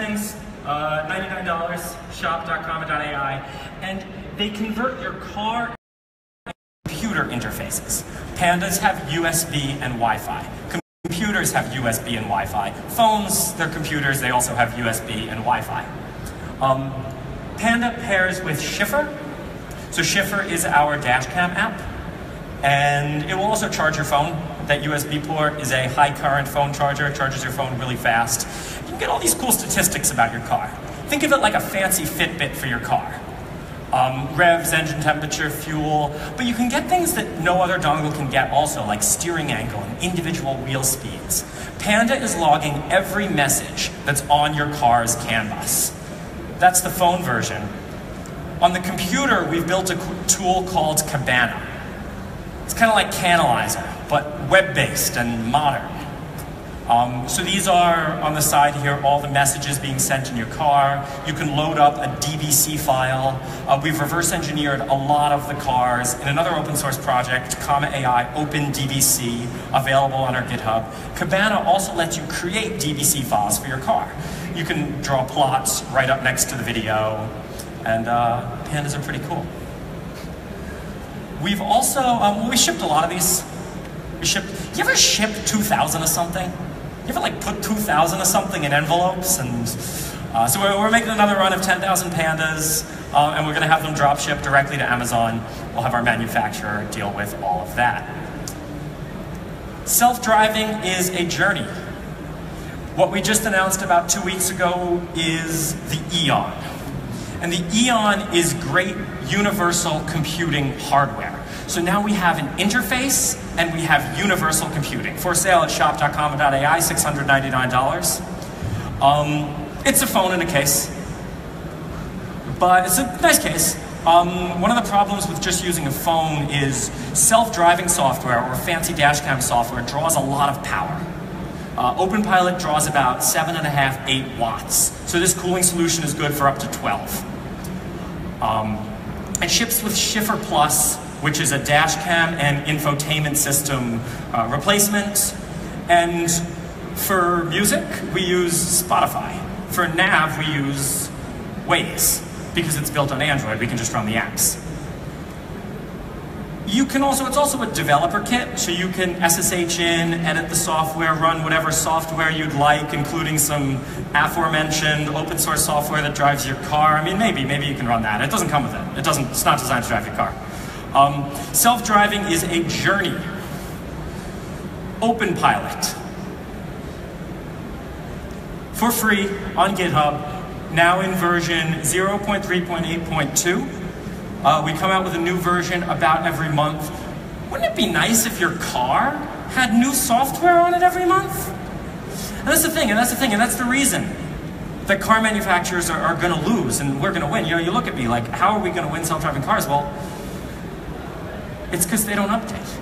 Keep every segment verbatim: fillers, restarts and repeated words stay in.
things, uh, ninety-nine dollars, shop dot comma dot A I, and they convert your car into computer interfaces. Pandas have U S B and Wi-Fi. Computers have U S B and Wi-Fi. Phones, they're computers, they also have U S B and Wi-Fi. Um, Panda pairs with Chffr. So Chffr is our dashcam app, and it will also charge your phone. That U S B port is a high current phone charger. It charges your phone really fast. You can get all these cool statistics about your car. Think of it like a fancy Fitbit for your car. Um, revs, engine temperature, fuel, but you can get things that no other dongle can get also, like steering angle and individual wheel speeds. Panda is logging every message that's on your car's CAN bus. That's the phone version. On the computer, we've built a tool called Cabana. It's kind of like CANalyzer, but web-based and modern. Um, so these are, on the side here, all the messages being sent in your car. You can load up a D B C file. Uh, we've reverse engineered a lot of the cars in another open source project, Comma A I, Open D B C, available on our GitHub. Cabana also lets you create D B C files for your car. You can draw plots right up next to the video, and uh, pandas are pretty cool. We've also, um, we shipped a lot of these. We shipped, you ever ship two thousand of something? You ever like put two thousand of something in envelopes? And uh, so we're, we're making another run of ten thousand pandas, uh, and we're gonna have them drop shipped directly to Amazon. We'll have our manufacturer deal with all of that. Self-driving is a journey. What we just announced about two weeks ago is the Eon. And the Eon is great universal computing hardware. So now we have an interface and we have universal computing. For sale at shop dot comma dot A I, six hundred ninety-nine dollars. Um, it's a phone in a case, but it's a nice case. Um, one of the problems with just using a phone is self-driving software or fancy dashcam software draws a lot of power. Uh, OpenPilot draws about seven and a half, eight watts. So this cooling solution is good for up to twelve. Um, It ships with Chffr Plus, which is a dashcam and infotainment system uh, replacement. And for music, we use Spotify. For nav, we use Waze. Because it's built on Android, we can just run the apps. You can also, it's also a developer kit, so you can S S H in, edit the software, run whatever software you'd like, including some aforementioned open source software that drives your car. I mean, maybe, maybe you can run that. It doesn't come with it. It doesn't, it's not designed to drive your car. Um, self-driving is a journey. OpenPilot. For free, on GitHub, now in version zero point three point eight point two. Uh, we come out with a new version about every month. Wouldn't it be nice if your car had new software on it every month? And that's the thing, and that's the thing, and that's the reason that car manufacturers are, are gonna lose and we're gonna win. You know, you look at me like, how are we gonna win self-driving cars? Well, it's because they don't update.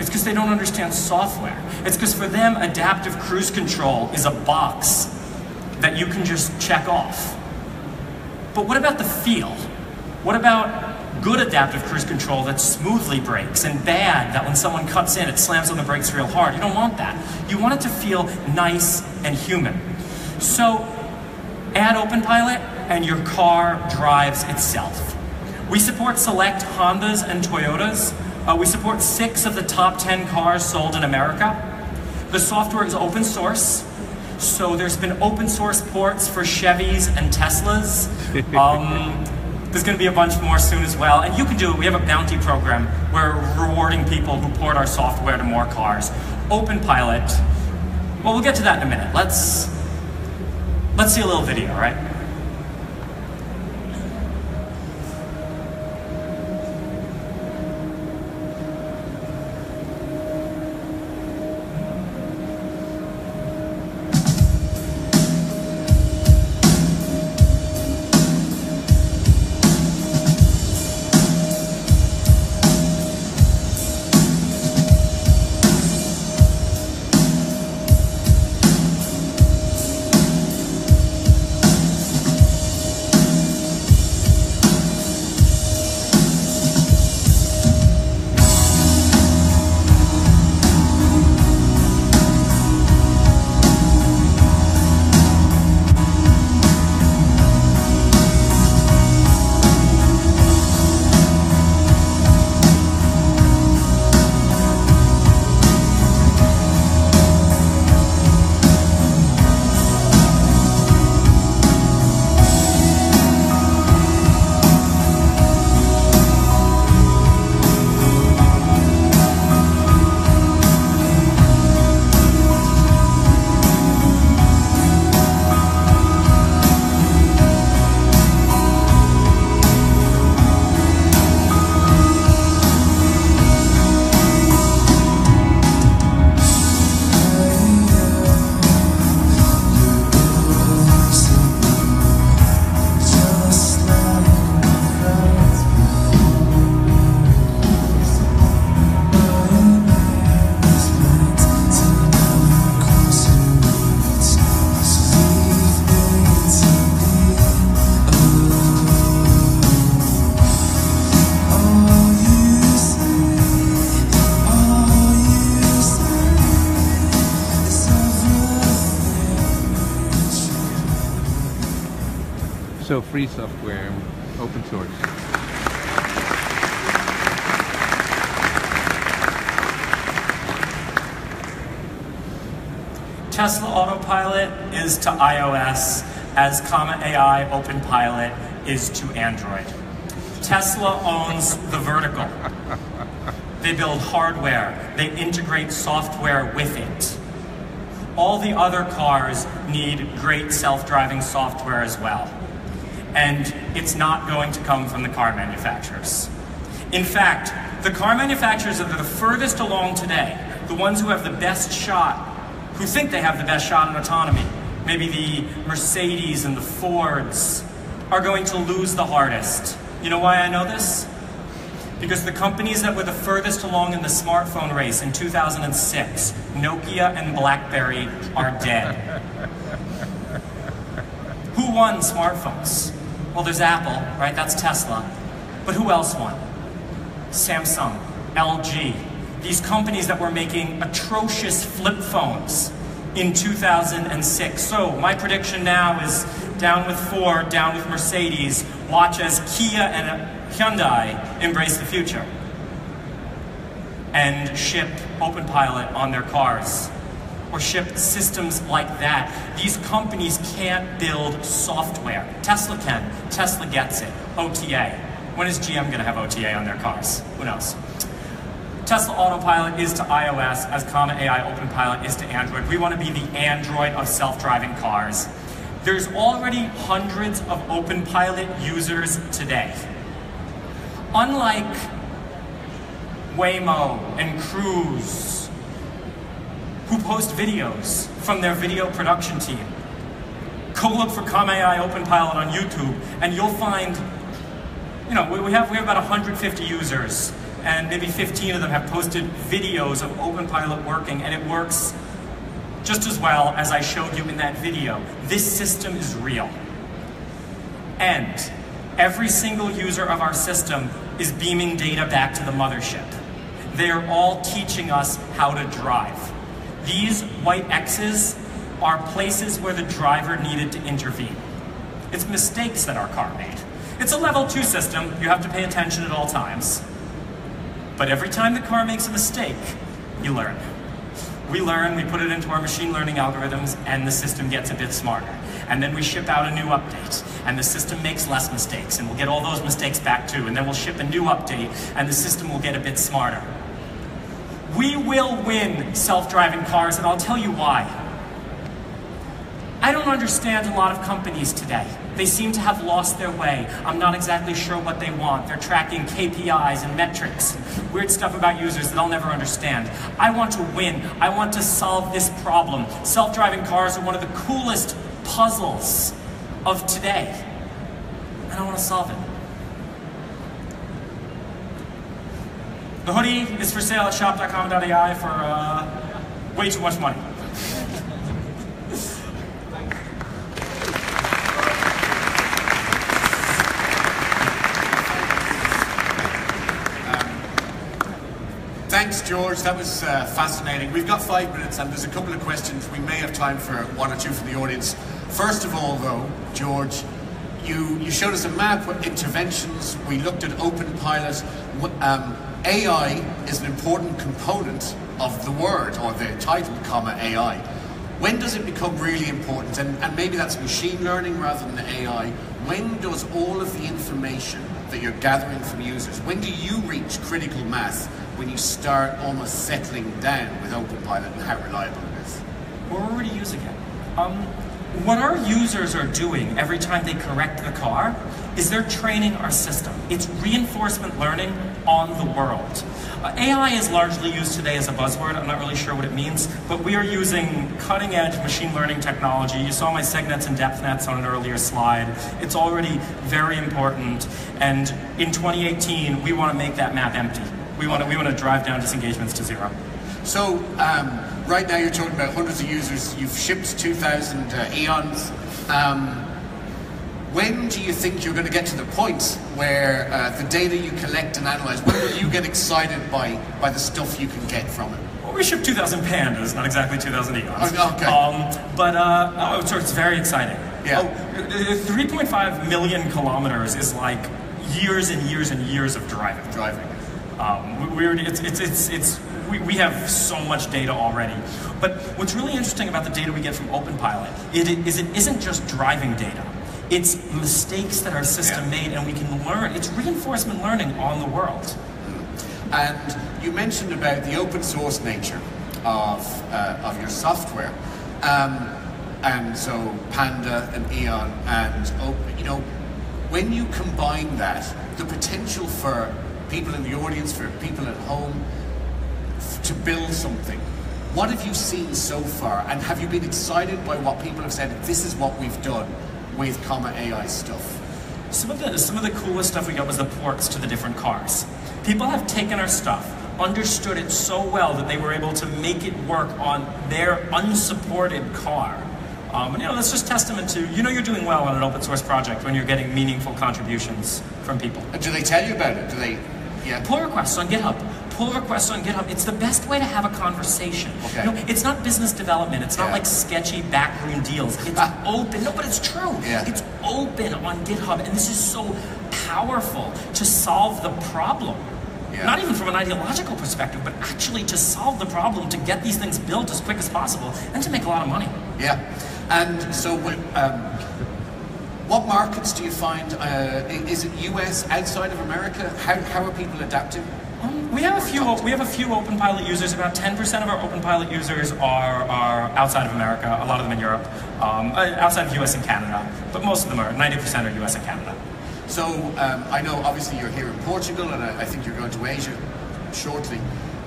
It's because they don't understand software. It's because for them, adaptive cruise control is a box that you can just check off. But what about the feel? What about good adaptive cruise control that smoothly brakes and bad that when someone cuts in, it slams on the brakes real hard? You don't want that. You want it to feel nice and human. So add OpenPilot and your car drives itself. We support select Hondas and Toyotas. Uh, we support six of the top ten cars sold in America. The software is open source. So there's been open source ports for Chevys and Teslas. Um, There's going to be a bunch more soon as well, and you can do it. We have a bounty program where we're rewarding people who port our software to more cars. OpenPilot, well, we'll get to that in a minute. Let's, let's see a little video, right? also free software, open source. Tesla Autopilot is to iOS as Comma A I OpenPilot is to Android. Tesla owns the vertical. They build hardware. They integrate software with it. All the other cars need great self-driving software as well. And it's not going to come from the car manufacturers. In fact, the car manufacturers that are the furthest along today, the ones who have the best shot, who think they have the best shot in autonomy, maybe the Mercedes and the Fords, are going to lose the hardest. You know why I know this? Because the companies that were the furthest along in the smartphone race in two thousand six, Nokia and BlackBerry, are dead. Who won smartphones? Well, there's Apple, right? That's Tesla. But who else won? Samsung, L G, these companies that were making atrocious flip phones in two thousand six. So my prediction now is down with Ford, down with Mercedes, watch as Kia and Hyundai embrace the future and ship OpenPilot on their cars, or ship systems like that. These companies can't build software. Tesla can. Tesla gets it. O T A. When is G M going to have O T A on their cars? Who knows? Tesla Autopilot is to iOS as Comma A I OpenPilot is to Android. We want to be the Android of self-driving cars. There's already hundreds of OpenPilot users today. Unlike Waymo and Cruise, who post videos from their video production team, go look for Comma A I OpenPilot on YouTube, and you'll find, you know, we have, we have about one hundred fifty users, and maybe fifteen of them have posted videos of OpenPilot working, and it works just as well as I showed you in that video. This system is real. And every single user of our system is beaming data back to the mothership. They are all teaching us how to drive. These white X's are places where the driver needed to intervene. It's mistakes that our car made. It's a level two system. You have to pay attention at all times. But every time the car makes a mistake, you learn. We learn, we put it into our machine learning algorithms, and the system gets a bit smarter. And then we ship out a new update, and the system makes less mistakes, and we'll get all those mistakes back too, and then we'll ship a new update, and the system will get a bit smarter. We will win self-driving cars, and I'll tell you why. I don't understand a lot of companies today. They seem to have lost their way. I'm not exactly sure what they want. They're tracking K P Is and metrics, weird stuff about users that I'll never understand. I want to win. I want to solve this problem. Self-driving cars are one of the coolest puzzles of today. I don't want to solve it. The hoodie is for sale at shop dot comma dot A I for uh, way too much money. Thanks, George. That was uh, fascinating. We've got five minutes, and there's a couple of questions. We may have time for one or two from the audience. First of all, though, George, you, you showed us a map of interventions. We looked at OpenPilot. Um, A I is an important component of the word, or the title, Comma A I. When does it become really important? And, and maybe that's machine learning rather than A I. When does all of the information that you're gathering from users, when do you reach critical mass? When you start almost settling down with OpenPilot and how reliable it is? We're already using it. Um, what our users are doing every time they correct the car is they're training our system. It's reinforcement learning on the world. Uh, A I is largely used today as a buzzword. I'm not really sure what it means, but we are using cutting-edge machine learning technology. You saw my segnets and depthnets on an earlier slide. It's already very important, and in twenty eighteen, we want to make that map empty. We want to we want to drive down disengagements to zero. So um, right now you're talking about hundreds of users. You've shipped two thousand uh, Eons. Um, when do you think you're going to get to the point where uh, the data you collect and analyze, when will you get excited by by the stuff you can get from it? Well, we shipped two thousand Pandas, not exactly two thousand Eons. Oh, okay. Um, but uh, oh, it's very exciting. Yeah. Oh, three point five million kilometers is like years and years and years of driving. Driving. Um, we, we it's it's it's it's we, we have so much data already. But what's really interesting about the data we get from OpenPilot is it, is it isn't just driving data. It's mistakes that our system yeah. made, and we can learn. It's reinforcement learning on the world. And you mentioned about the open source nature of uh, of your software, um, and so Panda and Eon, and open, you know, when you combine that, the potential for people in the audience, for people at home, to build something. What have you seen so far, and have you been excited by what people have said? This is what we've done with Comma A I stuff. Some of the some of the coolest stuff we got was the ports to the different cars. People have taken our stuff, understood it so well that they were able to make it work on their unsupported car. Um, and you know, that's just testament to, you know, you're doing well on an open source project when you're getting meaningful contributions from people. And do they tell you about it? Do they? Yeah. Pull requests on GitHub. Pull requests on GitHub. It's the best way to have a conversation. Okay. You know, it's not business development. It's not yeah. like sketchy backroom deals. It's ah. open. No, but it's true. Yeah. It's open on GitHub, and this is so powerful to solve the problem. Yeah. Not even from an ideological perspective, but actually to solve the problem, to get these things built as quick as possible, and to make a lot of money. Yeah. And so um, what markets do you find? Uh, is it U S, outside of America? How, how are people adapting? Um, we have a few. We have a few OpenPilot users. About ten percent of our OpenPilot users are, are outside of America. A lot of them in Europe, um, outside of U S and Canada. But most of them are. ninety percent are U S and Canada. So um, I know obviously you're here in Portugal, and I, I think you're going to Asia shortly.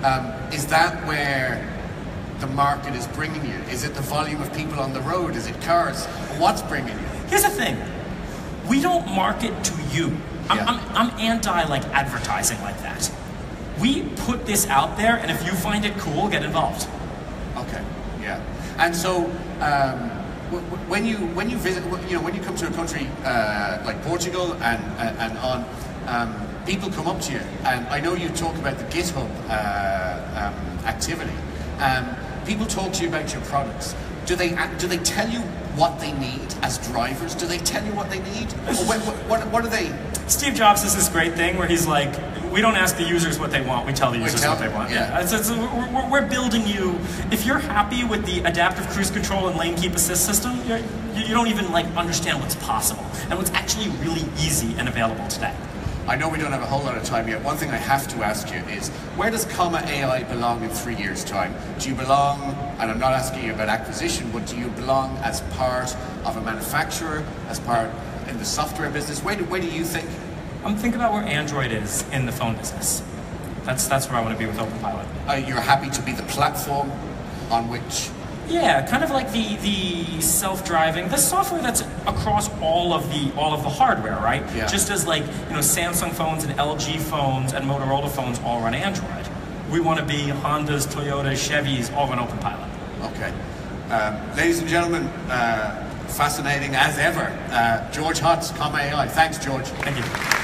Um, is that where the market is bringing you? Is it the volume of people on the road? Is it cars? What's bringing you? Here's the thing. We don't market to you. I'm, yeah. I'm, I'm anti like advertising like that. We put this out there, and if you find it cool, get involved. Okay. Yeah. And so. Um, When you when you visit, you know, when you come to a country uh, like Portugal and and, and on, um, people come up to you, and I know you talk about the GitHub uh, um, activity. Um, people talk to you about your products. Do they do they tell you what they need as drivers? Do they tell you what they need? Or what, what what are they? Steve Jobs has this great thing where he's like, we don't ask the users what they want, we tell the users tell, what they want. Yeah. It's, it's, we're, we're building you, if you're happy with the adaptive cruise control and lane keep assist system, you're, you don't even like understand what's possible and what's actually really easy and available today. I know we don't have a whole lot of time yet. One thing I have to ask you is, where does Comma A I belong in three years' time? Do you belong, and I'm not asking you about acquisition, but do you belong as part of a manufacturer, as part in the software business? Where do, where do you think? I'm um, thinking about where Android is in the phone business. That's that's where I want to be with OpenPilot. Uh, you're happy to be the platform on which? Yeah, kind of like the the self-driving, the software that's across all of the all of the hardware, right? Yeah. Just as like you know, Samsung phones and L G phones and Motorola phones all run Android. We want to be Hondas, Toyotas, Chevys, all run OpenPilot. Okay, um, ladies and gentlemen. Uh, fascinating as ever. Uh, George Hotz, Comma A I. Thanks, George. Thank you.